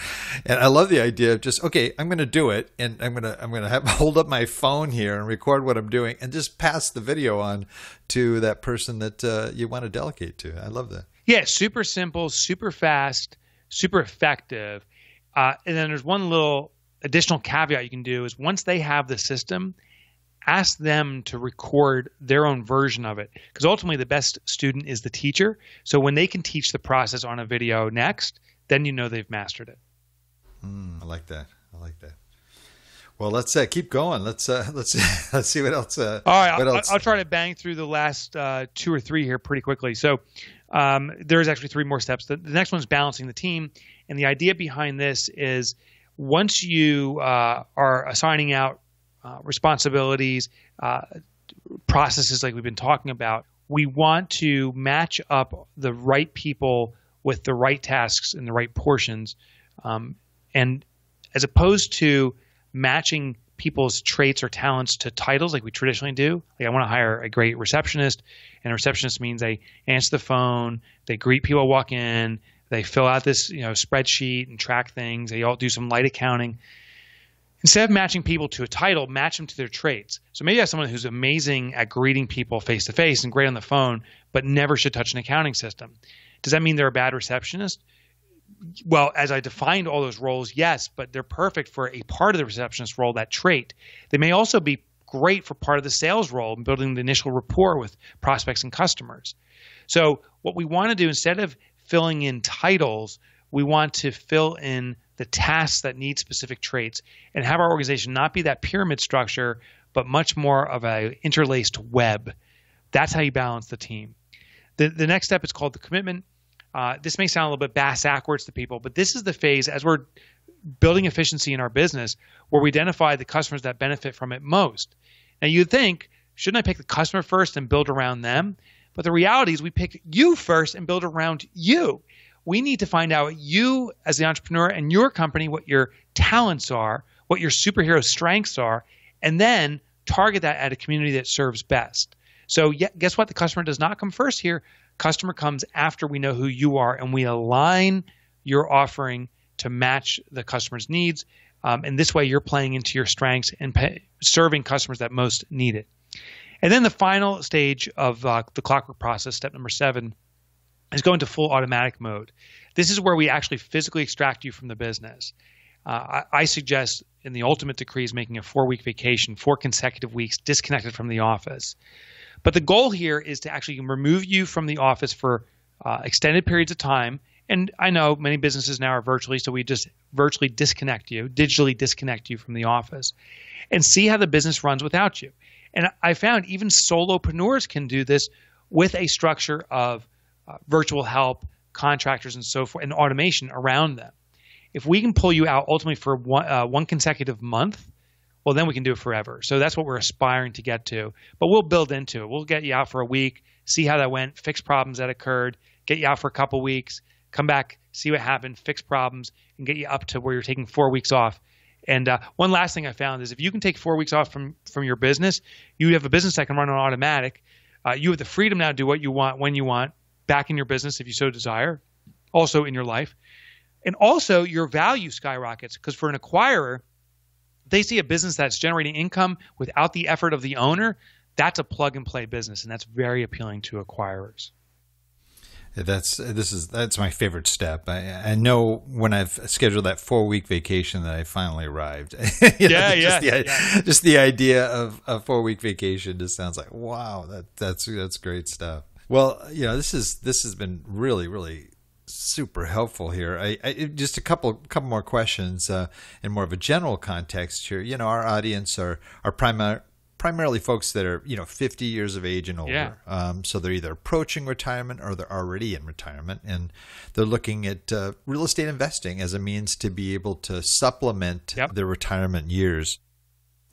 And I love the idea of just okay, I'm going to do it, and I'm gonna I'm gonna have. Hold up my phone here and record what I'm doing and just pass the video on to that person that uh, you want to delegate to. I love that. Yeah, super simple, super fast, super effective. Uh, and then there's one little additional caveat you can do is once they have the system, ask them to record their own version of it. Because ultimately the best student is the teacher. So when they can teach the process on a video next, then you know they've mastered it. Mm, I like that. I like that. Well, let's uh, keep going. Let's uh, let's let's see what else. Uh, All right, what I'll, else. I'll try to bang through the last uh, two or three here pretty quickly. So um, there's actually three more steps. The, the next one is balancing the team, and the idea behind this is once you uh, are assigning out uh, responsibilities, uh, processes like we've been talking about, we want to match up the right people with the right tasks and the right portions, um, and as opposed to matching people's traits or talents to titles like we traditionally do. Like I want to hire a great receptionist, and a receptionist means they answer the phone, they greet people walk in, they fill out this you know spreadsheet and track things, they all do some light accounting. Instead of matching people to a title, match them to their traits. So maybe I have someone who's amazing at greeting people face to face and great on the phone, but never should touch an accounting system. Does that mean they're a bad receptionist? Well, as I defined all those roles, yes, but they're perfect for a part of the receptionist role, that trait. They may also be great for part of the sales role, building the initial rapport with prospects and customers. So what we want to do, instead of filling in titles, we want to fill in the tasks that need specific traits and have our organization not be that pyramid structure, but much more of an interlaced web. That's how you balance the team. The, the next step is called the commitment. Uh, this may sound a little bit bass-ackwards to people, but this is the phase as we're building efficiency in our business where we identify the customers that benefit from it most. Now, you'd think, shouldn't I pick the customer first and build around them? But the reality is we pick you first and build around you. We need to find out you as the entrepreneur and your company, what your talents are, what your superhero strengths are, and then target that at a community that serves best. So yeah, guess what? The customer does not come first here. Customer comes after we know who you are, and we align your offering to match the customer's needs. Um, and this way, you're playing into your strengths and pay, serving customers that most need it. And then the final stage of uh, the clockwork process, step number seven, is going to full automatic mode. This is where we actually physically extract you from the business. Uh, I, I suggest in the ultimate decree is making a four-week vacation, four consecutive weeks disconnected from the office. But the goal here is to actually remove you from the office for uh, extended periods of time. And I know many businesses now are virtually, so we just virtually disconnect you, digitally disconnect you from the office, and see how the business runs without you. And I found even solopreneurs can do this with a structure of uh, virtual help, contractors, and so forth, and automation around them. If we can pull you out ultimately for one, uh, one consecutive month, well, then we can do it forever. So that's what we're aspiring to get to. But we'll build into it. We'll get you out for a week, see how that went, fix problems that occurred, get you out for a couple weeks, come back, see what happened, fix problems, and get you up to where you're taking four weeks off. And uh, one last thing I found is if you can take four weeks off from, from your business, you have a business that can run on automatic. Uh, you have the freedom now to do what you want, when you want, back in your business if you so desire, also in your life. And also your value skyrockets because for an acquirer, they see a business that's generating income without the effort of the owner, that's a plug-and-play business, and that's very appealing to acquirers. That's this is that's my favorite step. I, I know when I've scheduled that four-week vacation that I finally arrived. you yeah, know, just yeah, the, yeah. Just the idea of a four-week vacation just sounds like, wow, that that's that's great stuff. Well, you know, this is this has been really, really super helpful here. I, I just a couple couple more questions uh, in more of a general context here. You know, our audience are are primar- primarily folks that are, you know, fifty years of age and older. Yeah. Um, so they're either approaching retirement or they're already in retirement, and they're looking at uh, real estate investing as a means to be able to supplement yep. their retirement years.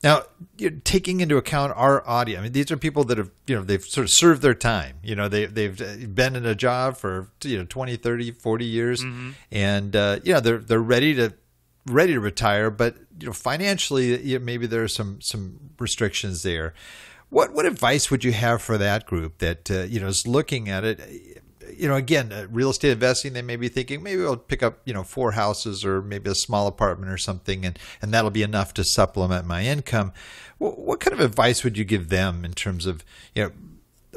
Now, you're taking into account our audience, I mean, these are people that have, you know, they've sort of served their time. You know, they, they've been in a job for, you know, twenty, thirty, forty years. Mm-hmm. And, uh, you know, they're, they're ready to, ready to retire, but, you know, financially, you know, maybe there are some, some restrictions there. What, what advice would you have for that group that, uh, you know, is looking at it? You know, again, uh, real estate investing, they may be thinking, maybe I'll pick up, you know, four houses or maybe a small apartment or something, and, and that'll be enough to supplement my income. What, what kind of advice would you give them in terms of, you know,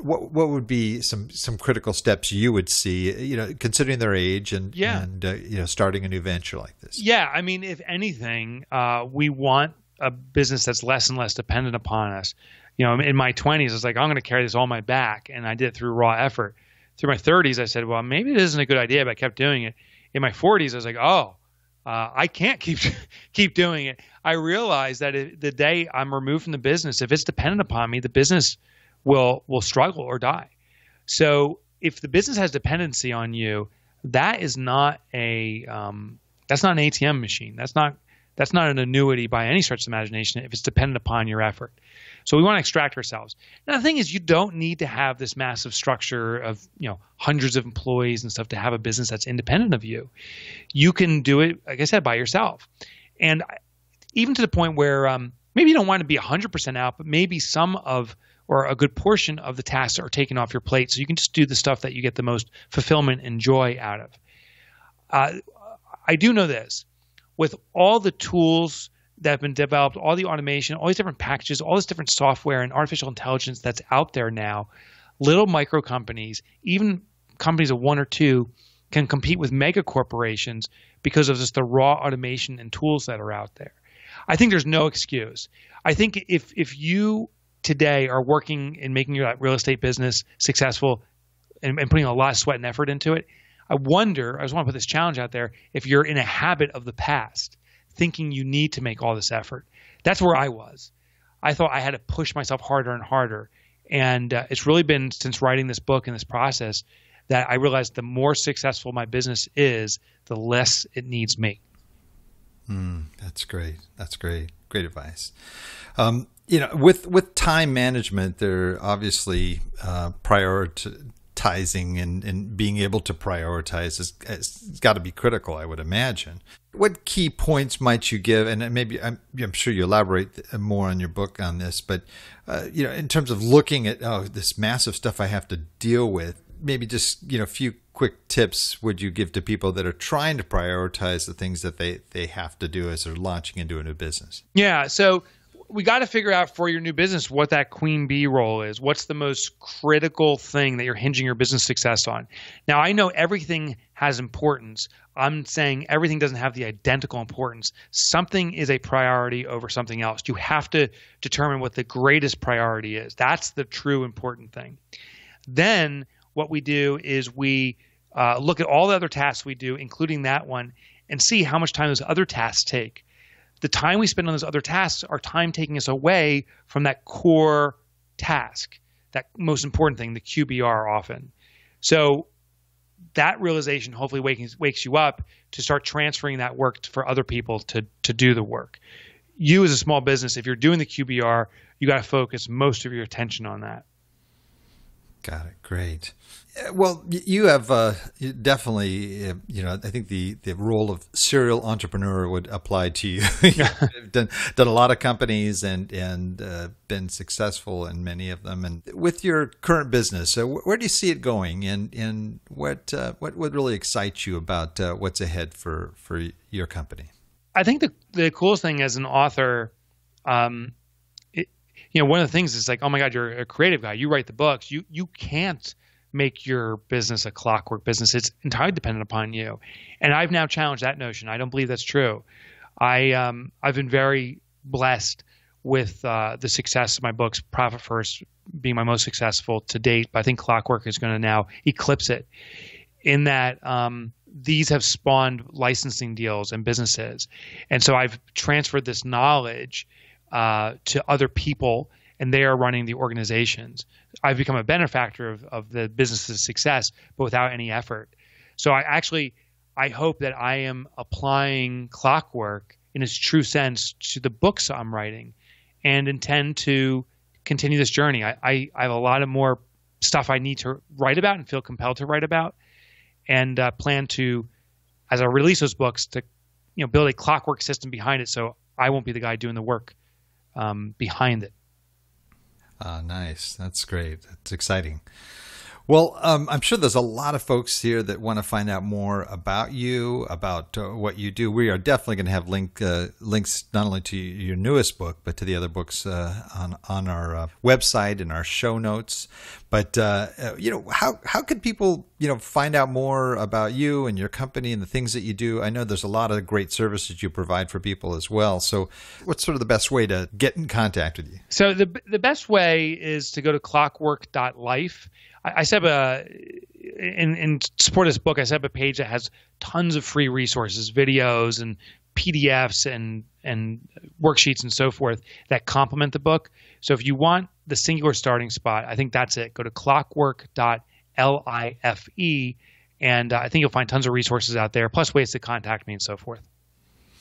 what what would be some, some critical steps you would see, you know, considering their age and, yeah. and uh, you know, starting a new venture like this? Yeah. I mean, if anything, uh, we want a business that's less and less dependent upon us. You know, in my twenties, it's like, I'm going to carry this all on my back. And I did it through raw effort. Through my thirties, I said, well, maybe it isn't a good idea, but I kept doing it. In my forties, I was like, oh, uh, I can't keep keep doing it. I realized that it, the day I'm removed from the business, if it's dependent upon me, the business will will struggle or die. So if the business has dependency on you, that is not a um, that's not an A T M machine. That's not that's not an annuity by any stretch of imagination if it's dependent upon your effort. So we want to extract ourselves. Now, the thing is, you don't need to have this massive structure of, you know, hundreds of employees and stuff to have a business that's independent of you. You can do it, like I said, by yourself. And even to the point where um, maybe you don't want to be one hundred percent out, but maybe some of or a good portion of the tasks are taken off your plate. So you can just do the stuff that you get the most fulfillment and joy out of. Uh, I do know this. With all the tools that have been developed, all the automation, all these different packages, all this different software and artificial intelligence that's out there now, little micro companies, even companies of one or two, can compete with mega corporations because of just the raw automation and tools that are out there. I think there's no excuse. I think if if you today are working and making your real estate business successful and, and putting a lot of sweat and effort into it, I wonder, I just want to put this challenge out there, if you're in a habit of the past, thinking you need to make all this effort. That's where I was. I thought I had to push myself harder and harder. And uh, it's really been since writing this book and this process that I realized the more successful my business is, the less it needs me. Mm, that's great. That's great. Great advice. Um, you know, with, with time management, they're obviously uh, prioritizing And, and being able to prioritize is, has got to be critical, I would imagine. What key points might you give? And maybe I'm, I'm sure you elaborate more on your book on this, but uh, you know, in terms of looking at oh, this massive stuff I have to deal with, maybe just you know, a few quick tips would you give to people that are trying to prioritize the things that they they have to do as they're launching into a new business? Yeah, so we got to figure out for your new business what that queen bee role is. What's the most critical thing that you're hinging your business success on? Now, I know everything has importance. I'm saying everything doesn't have the identical importance. Something is a priority over something else. You have to determine what the greatest priority is. That's the true important thing. Then what we do is we uh, look at all the other tasks we do, including that one, and see how much time those other tasks take. The time we spend on those other tasks are time taking us away from that core task, that most important thing, the Q B R often. So that realization hopefully wakes, wakes you up to start transferring that work for other people to, to do the work. You as a small business, if you're doing the Q B R, you got to focus most of your attention on that. Got it. Great. Well, you have uh, definitely, you know, I think the, the role of serial entrepreneur would apply to you. You've done, done a lot of companies and, and uh, been successful in many of them. And with your current business, so where do you see it going? And, and what, uh, what would really excite you about uh, what's ahead for, for your company? I think the the coolest thing as an author, um, it, you know, one of the things is like, oh my God, you're a creative guy. You write the books. You you can't make your business a clockwork business. It's entirely dependent upon you. And I've now challenged that notion. I don't believe that's true. I um I've been very blessed with uh, the success of my books, Profit First being my most successful to date. But I think Clockwork is going to now eclipse it, in that um, these have spawned licensing deals and businesses. And so I've transferred this knowledge uh, to other people, and they are running the organizations. I've become a benefactor of, of the business's success, but without any effort. So I actually, I hope that I am applying Clockwork in its true sense to the books I'm writing, and intend to continue this journey. I, I, I have a lot of more stuff I need to write about and feel compelled to write about, and uh, plan to, as I release those books, to you know build a clockwork system behind it, so I won't be the guy doing the work um, behind it. Ah, nice. That's great. That's exciting. Well, um, I'm sure there's a lot of folks here that want to find out more about you, about uh, what you do. We are definitely going to have link uh, links not only to your newest book, but to the other books uh, on on our uh, website and our show notes. But uh, you know, how how could people you know find out more about you and your company and the things that you do? I know there's a lot of great services you provide for people as well. So, what's sort of the best way to get in contact with you? So the the best way is to go to clockwork dot life. I set up a, in, in support of this book, I set up a page that has tons of free resources, videos and P D Fs and, and worksheets and so forth that complement the book. So if you want the singular starting spot, I think that's it. Go to clockwork dot life, and uh, I think you'll find tons of resources out there, plus ways to contact me and so forth.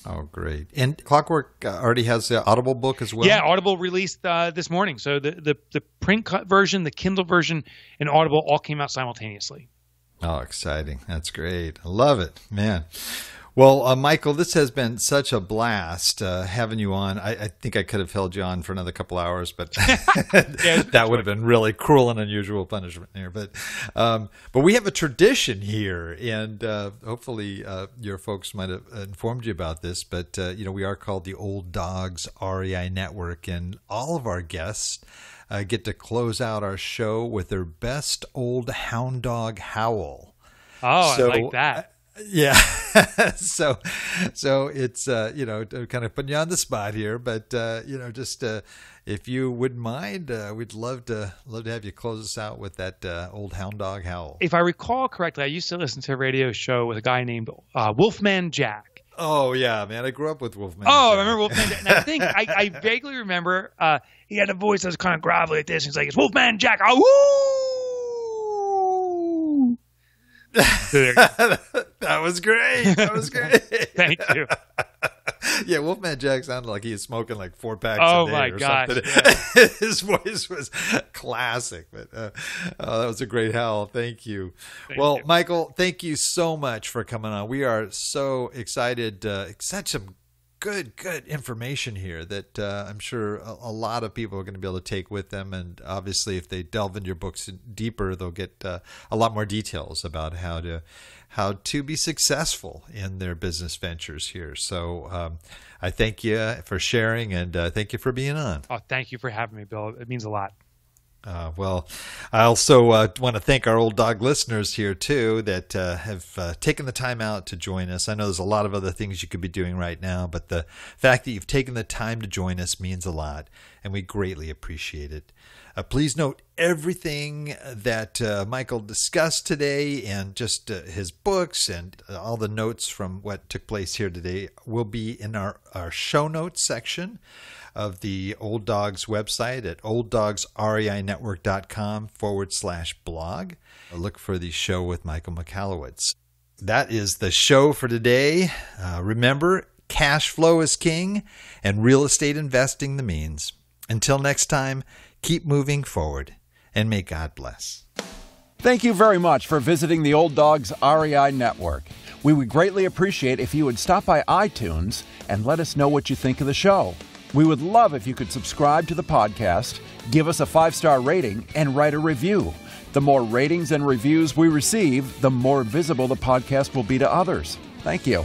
Oh, great. And Clockwork already has the Audible book as well? Yeah, Audible released uh, this morning. So the, the, the print cut version, the Kindle version, and Audible all came out simultaneously. Oh, exciting. That's great. I love it, man. Well, uh, Michael, this has been such a blast uh, having you on. I, I think I could have held you on for another couple hours, but yeah, that would have been really cruel and unusual punishment there. But um, but we have a tradition here, and uh, hopefully uh, your folks might have informed you about this. But uh, you know, we are called the Old Dawg's R E I Network, and all of our guests uh, get to close out our show with their best old hound dog howl. Oh, so, I like that. Yeah. so, so it's, uh, you know, kind of putting you on the spot here, but, uh, you know, just, uh, if you wouldn't mind, uh, we'd love to, love to have you close us out with that, uh, old hound dog howl. If I recall correctly, I used to listen to a radio show with a guy named, uh, Wolfman Jack. Oh yeah, man. I grew up with Wolfman. Oh, Jack. I remember Wolfman Jack. And I think I, I vaguely remember, uh, he had a voice that was kind of gravelly like this. He's like, it's Wolfman Jack. Ah, woo! That was great. That was great. Thank you. Yeah, Wolfman Jack sounded like he was smoking like four packs oh a day or gosh, something. Oh, my gosh. His voice was classic. But uh, oh, that was a great howl. Thank you. Thank well, you. Michael, thank you so much for coming on. We are so excited. Uh, such some good, good information here that uh, I'm sure a, a lot of people are going to be able to take with them. And obviously, if they delve into your books deeper, they'll get uh, a lot more details about how to how to be successful in their business ventures here. So um, I thank you for sharing, and uh, thank you for being on. Oh, thank you for having me, Bill. It means a lot. Uh, well, I also uh, want to thank our Old Dog listeners here, too, that uh, have uh, taken the time out to join us. I know there's a lot of other things you could be doing right now, but the fact that you've taken the time to join us means a lot, and we greatly appreciate it. Uh, please note everything that uh, Michael discussed today, and just uh, his books and uh, all the notes from what took place here today will be in our, our show notes section of the Old Dawg's website at old dawgs R E I network dot com forward slash blog. Look for the show with Michael Michalowicz. That is the show for today. Uh, remember, cash flow is king and real estate investing the means. Until next time, keep moving forward, and may God bless. Thank you very much for visiting the Old Dawg's R E I Network. We would greatly appreciate if you would stop by iTunes and let us know what you think of the show. We would love if you could subscribe to the podcast, give us a five star rating, and write a review. The more ratings and reviews we receive, the more visible the podcast will be to others. Thank you.